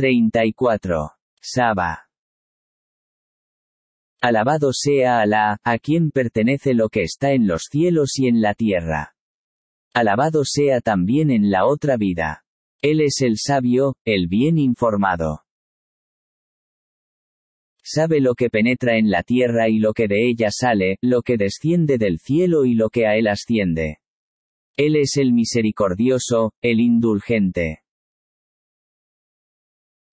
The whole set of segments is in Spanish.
34. Saba. Alabado sea Alá, a quien pertenece lo que está en los cielos y en la tierra. Alabado sea también en la otra vida. Él es el sabio, el bien informado. Sabe lo que penetra en la tierra y lo que de ella sale, lo que desciende del cielo y lo que a él asciende. Él es el misericordioso, el indulgente.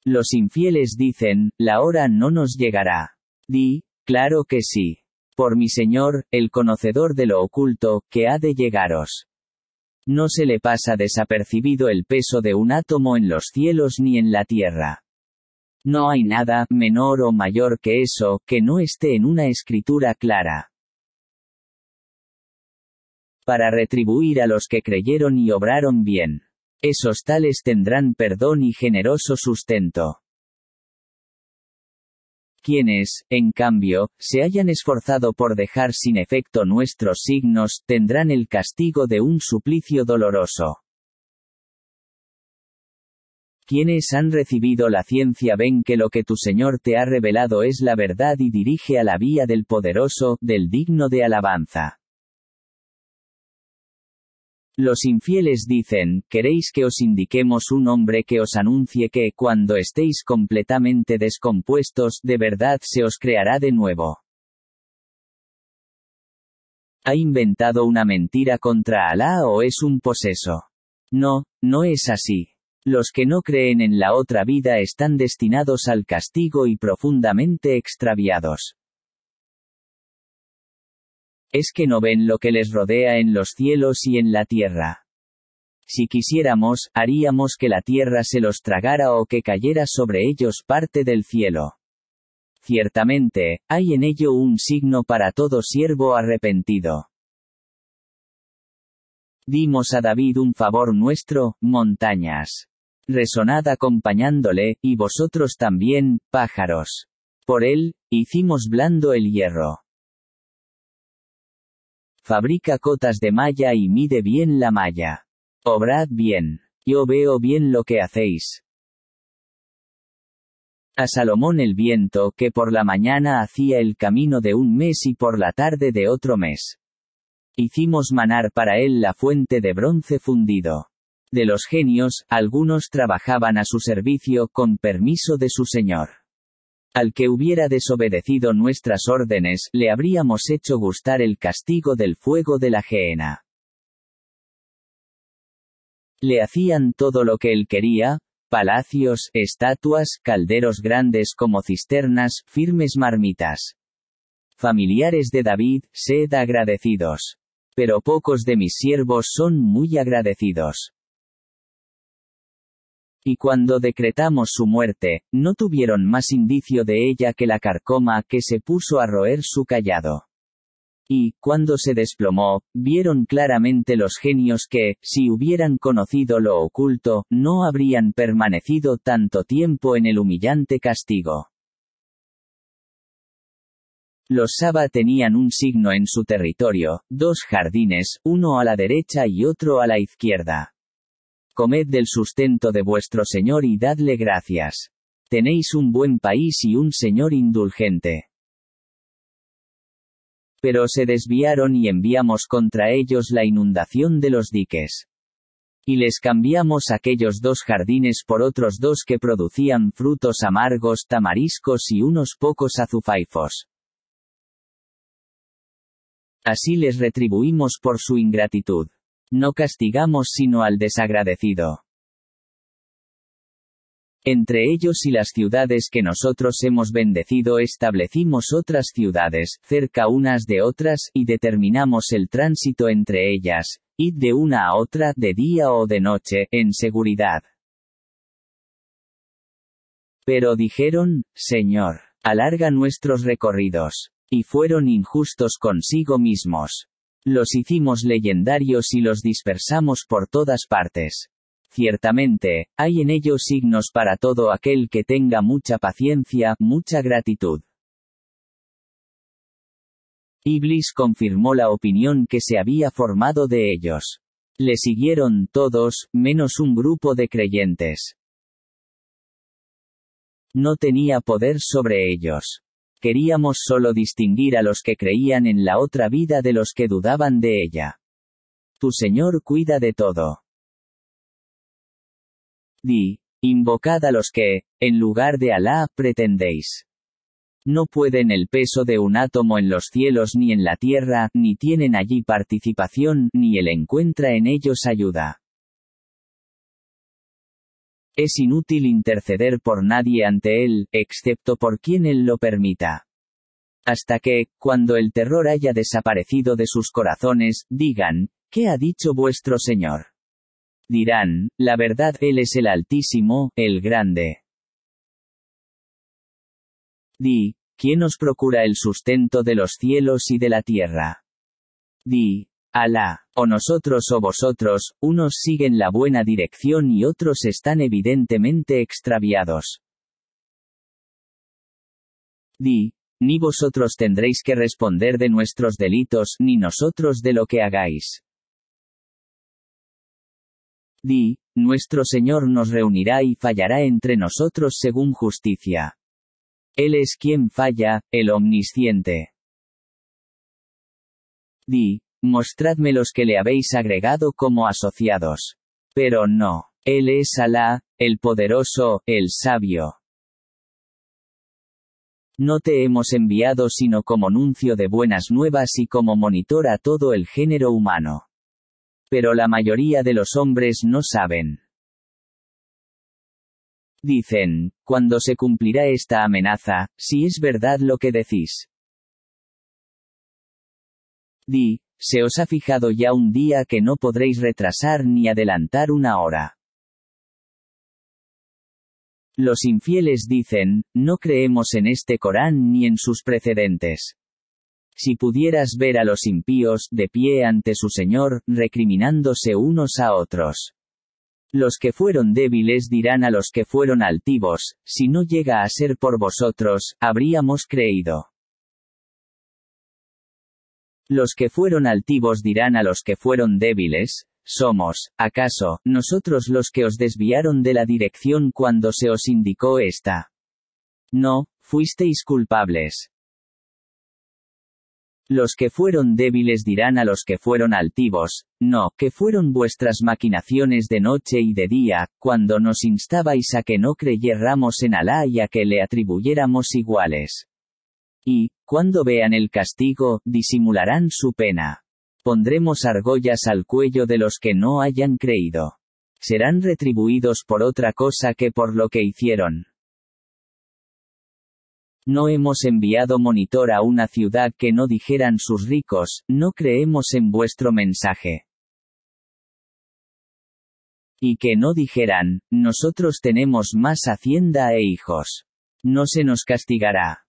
Los infieles dicen, la hora no nos llegará. Di, claro que sí. Por mi Señor, el conocedor de lo oculto, que ha de llegaros. No se le pasa desapercibido el peso de un átomo en los cielos ni en la tierra. No hay nada, menor o mayor que eso, que no esté en una escritura clara. Para retribuir a los que creyeron y obraron bien. Esos tales tendrán perdón y generoso sustento. Quienes, en cambio, se hayan esforzado por dejar sin efecto nuestros signos, tendrán el castigo de un suplicio doloroso. Quienes han recibido la ciencia ven que lo que tu Señor te ha revelado es la verdad y dirige a la vía del poderoso, del digno de alabanza. Los infieles dicen, ¿queréis que os indiquemos un hombre que os anuncie que, cuando estéis completamente descompuestos, de verdad se os creará de nuevo? ¿Ha inventado una mentira contra Alá o es un poseso? No, no es así. Los que no creen en la otra vida están destinados al castigo y profundamente extraviados. Es que no ven lo que les rodea en los cielos y en la tierra. Si quisiéramos, haríamos que la tierra se los tragara o que cayera sobre ellos parte del cielo. Ciertamente, hay en ello un signo para todo siervo arrepentido. Dimos a David un favor nuestro, montañas. Resonad acompañándole, y vosotros también, pájaros. Por él, hicimos blando el hierro. Fabrica cotas de malla y mide bien la malla. Obrad bien. Yo veo bien lo que hacéis. A Salomón el viento que por la mañana hacía el camino de un mes y por la tarde de otro mes. Hicimos manar para él la fuente de bronce fundido. De los genios, algunos trabajaban a su servicio con permiso de su Señor. Al que hubiera desobedecido nuestras órdenes, le habríamos hecho gustar el castigo del fuego de la gehenna. Le hacían todo lo que él quería, palacios, estatuas, calderos grandes como cisternas, firmes marmitas. Familiares de David, sed agradecidos. Pero pocos de mis siervos son muy agradecidos. Y cuando decretamos su muerte, no tuvieron más indicio de ella que la carcoma que se puso a roer su cayado. Y, cuando se desplomó, vieron claramente los genios que, si hubieran conocido lo oculto, no habrían permanecido tanto tiempo en el humillante castigo. Los Saba tenían un signo en su territorio, dos jardines, uno a la derecha y otro a la izquierda. Comed del sustento de vuestro Señor y dadle gracias. Tenéis un buen país y un Señor indulgente. Pero se desviaron y enviamos contra ellos la inundación de los diques. Y les cambiamos aquellos dos jardines por otros dos que producían frutos amargos, tamariscos y unos pocos azufaifos. Así les retribuimos por su ingratitud. No castigamos sino al desagradecido. Entre ellos y las ciudades que nosotros hemos bendecido establecimos otras ciudades, cerca unas de otras, y determinamos el tránsito entre ellas, id de una a otra, de día o de noche, en seguridad. Pero dijeron, Señor, alarga nuestros recorridos. Y fueron injustos consigo mismos. Los hicimos legendarios y los dispersamos por todas partes. Ciertamente, hay en ellos signos para todo aquel que tenga mucha paciencia, mucha gratitud. Iblis confirmó la opinión que se había formado de ellos. Le siguieron todos, menos un grupo de creyentes. no tenía poder sobre ellos. Queríamos solo distinguir a los que creían en la otra vida de los que dudaban de ella. Tu Señor cuida de todo. Di, invocad a los que, en lugar de Alá, pretendéis. No pueden el peso de un átomo en los cielos ni en la tierra, ni tienen allí participación, ni él encuentra en ellos ayuda. Es inútil interceder por nadie ante él, excepto por quien él lo permita. Hasta que, cuando el terror haya desaparecido de sus corazones, digan, ¿qué ha dicho vuestro Señor? Dirán, la verdad, él es el Altísimo, el Grande. Di, ¿quién os procura el sustento de los cielos y de la tierra? Di, Alá, o nosotros o vosotros, unos siguen la buena dirección y otros están evidentemente extraviados. Di, ni vosotros tendréis que responder de nuestros delitos, ni nosotros de lo que hagáis. Di, nuestro Señor nos reunirá y fallará entre nosotros según justicia. Él es quien falla, el omnisciente. Di, mostradme los que le habéis agregado como asociados. Pero no, él es Alá, el poderoso, el sabio. No te hemos enviado sino como nuncio de buenas nuevas y como monitor a todo el género humano. Pero la mayoría de los hombres no saben. Dicen, ¿cuándo se cumplirá esta amenaza, si es verdad lo que decís? Di, se os ha fijado ya un día que no podréis retrasar ni adelantar una hora. Los infieles dicen, no creemos en este Corán ni en sus precedentes. Si pudieras ver a los impíos, de pie ante su Señor, recriminándose unos a otros. Los que fueron débiles dirán a los que fueron altivos, si no llega a ser por vosotros, habríamos creído. Los que fueron altivos dirán a los que fueron débiles, ¿somos, acaso, nosotros los que os desviaron de la dirección cuando se os indicó esta? No, fuisteis culpables. Los que fueron débiles dirán a los que fueron altivos, no, que fueron vuestras maquinaciones de noche y de día, cuando nos instabais a que no creyéramos en Alá y a que le atribuyéramos iguales. Y, cuando vean el castigo, disimularán su pena. Pondremos argollas al cuello de los que no hayan creído. Serán retribuidos por otra cosa que por lo que hicieron. No hemos enviado monitor a una ciudad que no dijeran sus ricos, no creemos en vuestro mensaje. Y que no dijeran, nosotros tenemos más hacienda e hijos. No se nos castigará.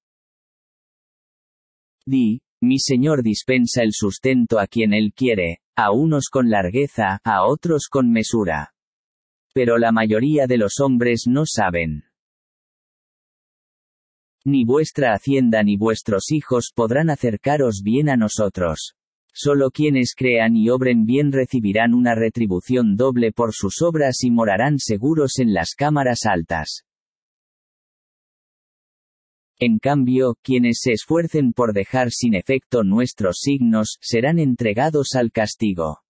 Di, mi Señor dispensa el sustento a quien Él quiere, a unos con largueza, a otros con mesura. Pero la mayoría de los hombres no saben. Ni vuestra hacienda ni vuestros hijos podrán acercaros bien a nosotros. Solo quienes crean y obren bien recibirán una retribución doble por sus obras y morarán seguros en las cámaras altas. En cambio, quienes se esfuercen por dejar sin efecto nuestros signos, serán entregados al castigo.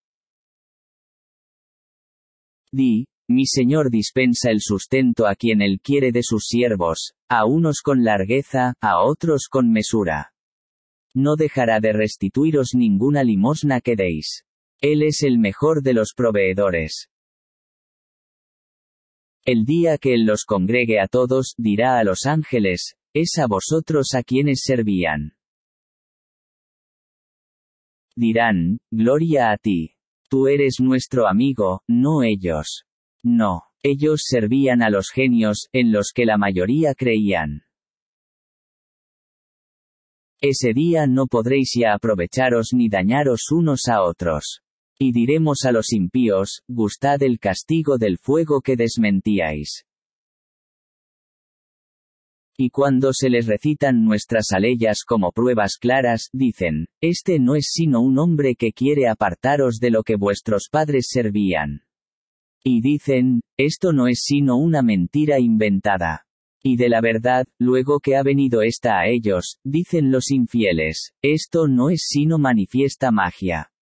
Di, mi Señor dispensa el sustento a quien Él quiere de sus siervos, a unos con largueza, a otros con mesura. No dejará de restituiros ninguna limosna que deis. Él es el mejor de los proveedores. El día que Él los congregue a todos, dirá a los ángeles, es a vosotros a quienes servían. Dirán, gloria a ti. Tú eres nuestro amigo, no ellos. No, ellos servían a los genios, en los que la mayoría creían. Ese día no podréis ya aprovecharos ni dañaros unos a otros. Y diremos a los impíos, gustad el castigo del fuego que desmentíais. Y cuando se les recitan nuestras aleyas como pruebas claras, dicen, este no es sino un hombre que quiere apartaros de lo que vuestros padres servían. Y dicen, esto no es sino una mentira inventada. y de la verdad, luego que ha venido esta a ellos, dicen los infieles, esto no es sino manifiesta magia.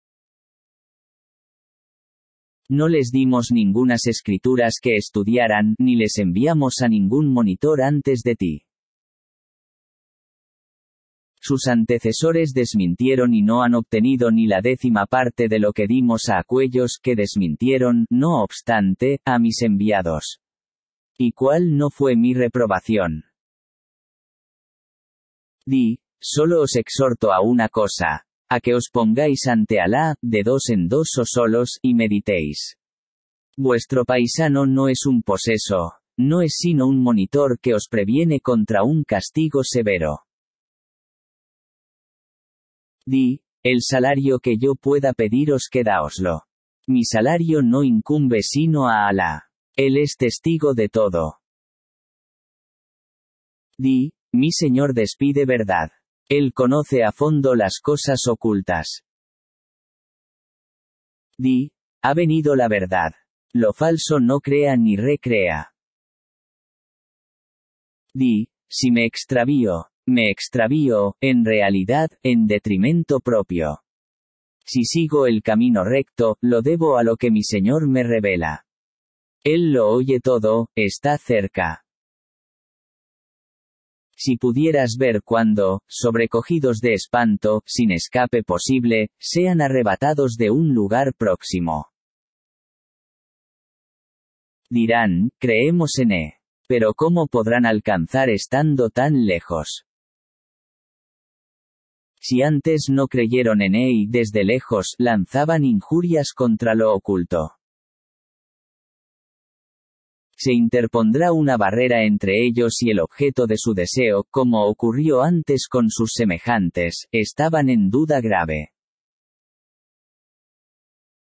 No les dimos ningunas escrituras que estudiaran, ni les enviamos a ningún monitor antes de ti. Sus antecesores desmintieron y no han obtenido ni la 10ª parte de lo que dimos a aquellos que desmintieron, no obstante, a mis enviados. ¿Y cuál no fue mi reprobación? Di, solo os exhorto a una cosa, a que os pongáis ante Alá, de dos en dos o solos, y meditéis. Vuestro paisano no es un poseso, no es sino un monitor que os previene contra un castigo severo. Di, el salario que yo pueda pediros quedáoslo. Mi salario no incumbe sino a Alá. Él es testigo de todo. Di, mi Señor despide verdad. Él conoce a fondo las cosas ocultas. Di, ha venido la verdad. Lo falso no crea ni recrea. Di, si me extravío, me extravío, en realidad, en detrimento propio. Si sigo el camino recto, lo debo a lo que mi Señor me revela. Él lo oye todo, está cerca. Si pudieras ver cuando, sobrecogidos de espanto, sin escape posible, sean arrebatados de un lugar próximo. Dirán, creemos en él. Pero ¿cómo podrán alcanzar estando tan lejos? Si antes no creyeron en él y desde lejos lanzaban injurias contra lo oculto. Se interpondrá una barrera entre ellos y el objeto de su deseo, como ocurrió antes con sus semejantes, estaban en duda grave.